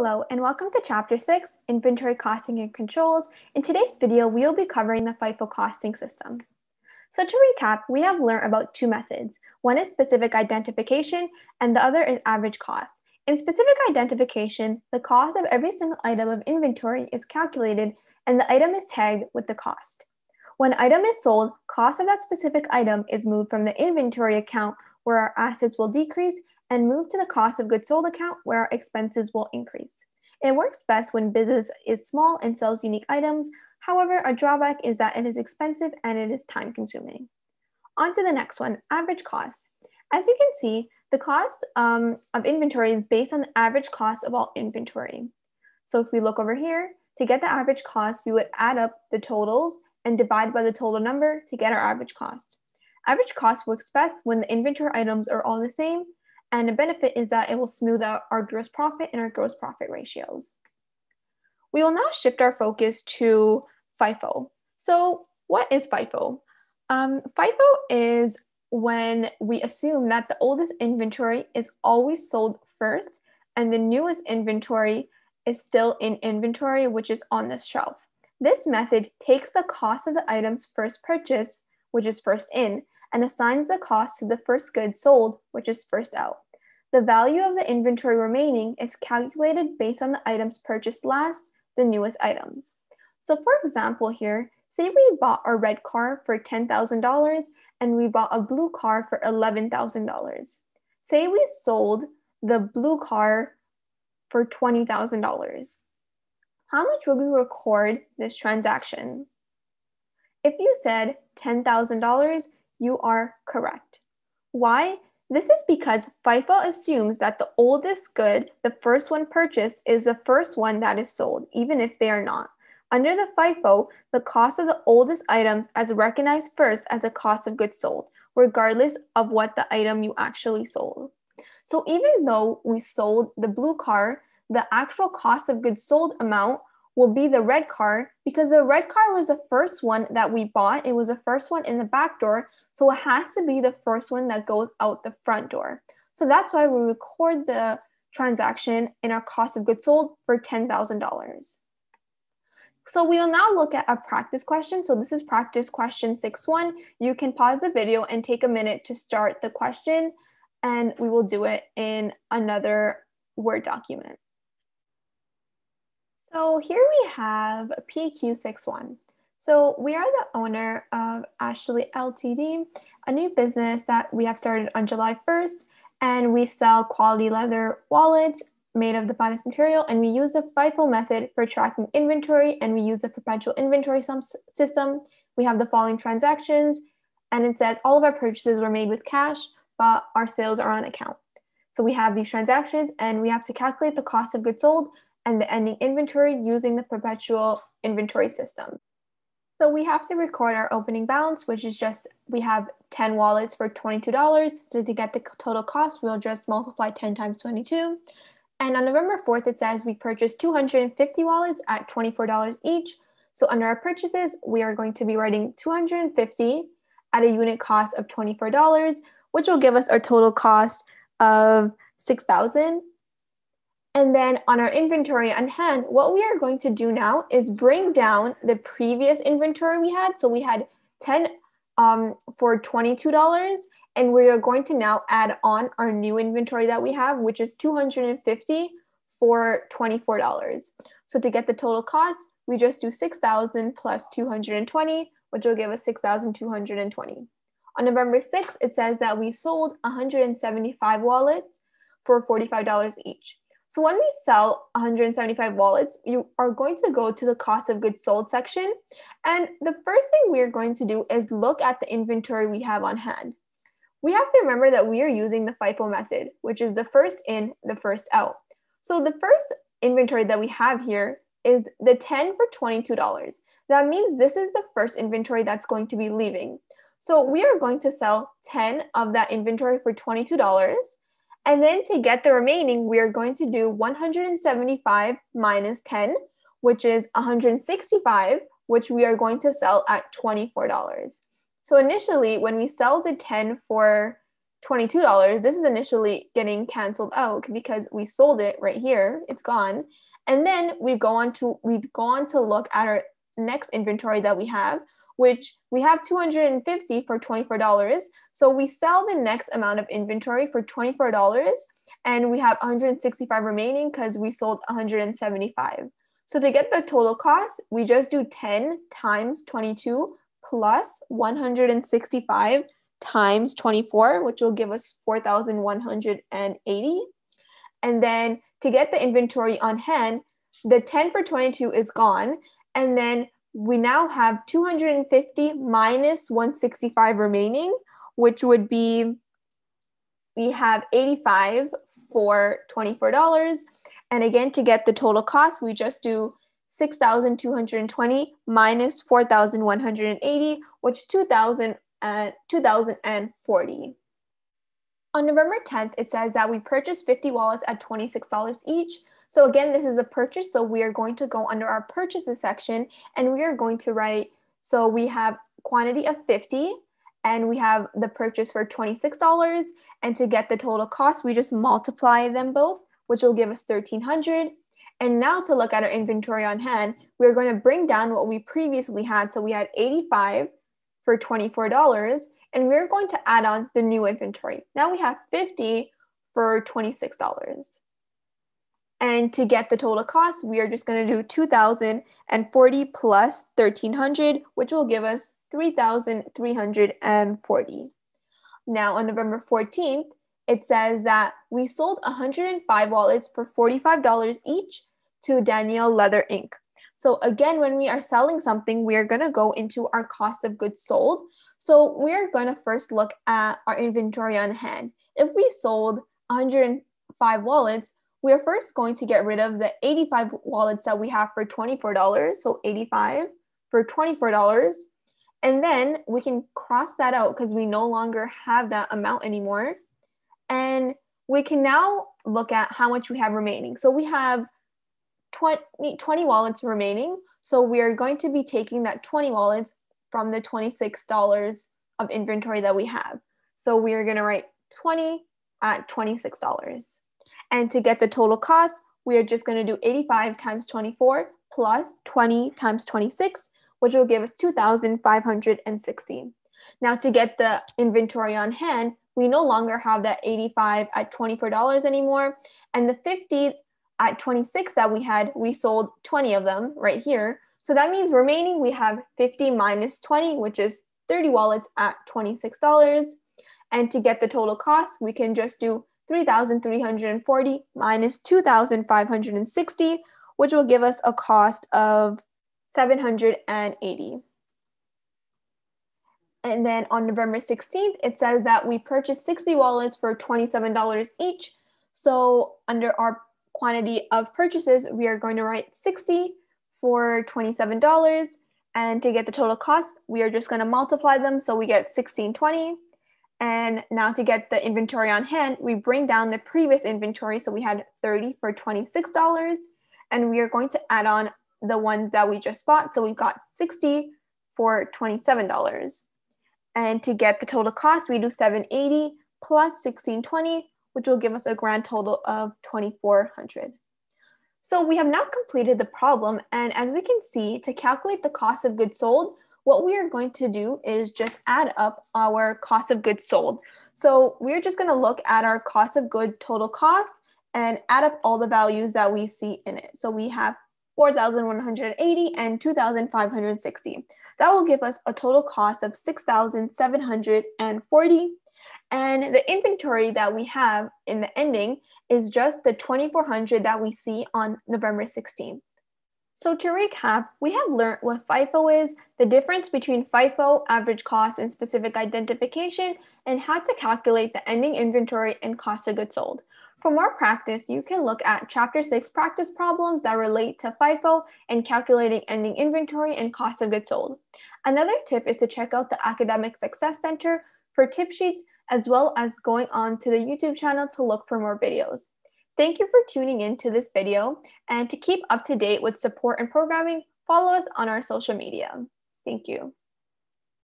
Hello and welcome to Chapter 6, Inventory Costing and Controls. In today's video, we will be covering the FIFO costing system. So to recap, we have learned about two methods. One is specific identification and the other is average cost. In specific identification, the cost of every single item of inventory is calculated and the item is tagged with the cost. When an item is sold, cost of that specific item is moved from the inventory account where our assets will decrease and move to the cost of goods sold account where our expenses will increase. It works best when business is small and sells unique items. However, a drawback is that it is expensive and it is time consuming. On to the next one, average cost. As you can see, the cost of inventory is based on the average cost of all inventory. So if we look over here, to get the average cost, we would add up the totals and divide by the total number to get our average cost. Average cost works best when the inventory items are all the same, and the benefit is that it will smooth out our gross profit and our gross profit ratios. We will now shift our focus to FIFO. So what is FIFO? FIFO is when we assume that the oldest inventory is always sold first and the newest inventory is still in inventory, which is on the shelf. This method takes the cost of the item's first purchase, which is first in, and assigns the cost to the first good sold, which is first out. The value of the inventory remaining is calculated based on the items purchased last, the newest items. So for example here, say we bought a red car for $10,000 and we bought a blue car for $11,000. Say we sold the blue car for $20,000. How much would we record this transaction? If you said $10,000, you are correct. Why? This is because FIFO assumes that the oldest good, the first one purchased, is the first one that is sold, even if they are not. Under the FIFO, the cost of the oldest items is recognized first as the cost of goods sold, regardless of what the item you actually sold. So even though we sold the blue car, the actual cost of goods sold amount will be the red car because the red car was the first one that we bought. It was the first one in the back door. So it has to be the first one that goes out the front door. So that's why we record the transaction in our cost of goods sold for $10,000. So we will now look at a practice question. So this is practice question 6-1. You can pause the video and take a minute to start the question, and we will do it in another Word document. So here we have PQ6-1. So we are the owner of Ashley LTD, a new business that we have started on July 1st, and we sell quality leather wallets made of the finest material, and we use the FIFO method for tracking inventory, and we use a perpetual inventory system. We have the following transactions, and it says all of our purchases were made with cash, but our sales are on account. So we have these transactions, and we have to calculate the cost of goods sold and the ending inventory using the perpetual inventory system. So we have to record our opening balance, which is just, we have 10 wallets for $22. So to get the total cost, we'll just multiply 10 times 22. And on November 4th, it says we purchased 250 wallets at $24 each. So under our purchases, we are going to be writing 250 at a unit cost of $24, which will give us our total cost of $6,000. And then on our inventory on hand, what we are going to do now is bring down the previous inventory we had. So we had 10 for $22, and we are going to now add on our new inventory that we have, which is 250 for $24. So to get the total cost, we just do 6,000 plus 220, which will give us 6,220. On November 6th, it says that we sold 175 wallets for $45 each. So when we sell 175 wallets, you are going to go to the cost of goods sold section. And the first thing we're going to do is look at the inventory we have on hand. We have to remember that we are using the FIFO method, which is the first in, the first out. So the first inventory that we have here is the 10 for $22. That means this is the first inventory that's going to be leaving. So we are going to sell 10 of that inventory for $22. And then to get the remaining, we are going to do 175 minus 10, which is 165, which we are going to sell at $24. So initially, when we sell the 10 for $22, this is initially getting canceled out because we sold it right here. It's gone. And then we've gone to look at our next inventory that we have, which we have 250 for $24. So we sell the next amount of inventory for $24 and we have 165 remaining because we sold 175. So to get the total cost, we just do 10 times 22 plus 165 times 24, which will give us 4,180. And then to get the inventory on hand, the 10 for 22 is gone. And then we now have 250 minus 165 remaining, which would be, we have 85 for $24. And again, to get the total cost, we just do 6,220 minus 4,180, which is 2,040. On November 10th, it says that we purchased 50 wallets at $26 each. So again, this is a purchase. So we are going to go under our purchases section and we are going to write, so we have quantity of 50 and we have the purchase for $26. And to get the total cost, we just multiply them both, which will give us 1,300. And now to look at our inventory on hand, we're going to bring down what we previously had. So we had 85 for $24, and we're going to add on the new inventory. Now we have 50 for $26. And to get the total cost, we are just going to do 2,040 plus 1,300, which will give us 3,340. Now on November 14th, it says that we sold 105 wallets for $45 each to Danielle Leather Inc. So again, when we are selling something, we are going to go into our cost of goods sold. So we're going to first look at our inventory on hand. If we sold 105 wallets, we're first going to get rid of the 85 wallets that we have for $24. So 85 for $24. And then we can cross that out because we no longer have that amount anymore. And we can now look at how much we have remaining. So we have 20 wallets remaining. So we are going to be taking that 20 wallets from the $26 of inventory that we have. So we are going to write 20 at $26. And to get the total cost, we are just going to do 85 times 24 plus 20 times 26, which will give us 2,560. Now to get the inventory on hand, we no longer have that 85 at $24 anymore. And the 50 at 26 that we had, we sold 20 of them right here. So that means remaining, we have 50 minus 20, which is 30 wallets at $26. And to get the total cost, we can just do 3,340 minus 2,560, which will give us a cost of 780. And then on November 16th, it says that we purchased 60 wallets for $27 each. So under our quantity of purchases, we are going to write 60 for $27. And to get the total cost, we are just going to multiply them. So we get 1,620. And now to get the inventory on hand, we bring down the previous inventory. So we had 30 for $26. And we are going to add on the ones that we just bought. So we've got 60 for $27. And to get the total cost, we do 780 plus 1,620, which will give us a grand total of 2,400. So we have now completed the problem. And as we can see, to calculate the cost of goods sold, what we are going to do is just add up our cost of goods sold. So we're just going to look at our cost of goods total cost and add up all the values that we see in it. So we have 4,180 and 2,560. That will give us a total cost of 6,740. And the inventory that we have in the ending is just the 2,400 that we see on November 16th. So to recap, we have learned what FIFO is, the difference between FIFO, average cost, and specific identification, and how to calculate the ending inventory and cost of goods sold. For more practice, you can look at Chapter 6 practice problems that relate to FIFO and calculating ending inventory and cost of goods sold. Another tip is to check out the Academic Success Center for tip sheets, as well as going on to the YouTube channel to look for more videos. Thank you for tuning in to this video, and to keep up to date with support and programming, follow us on our social media. Thank you.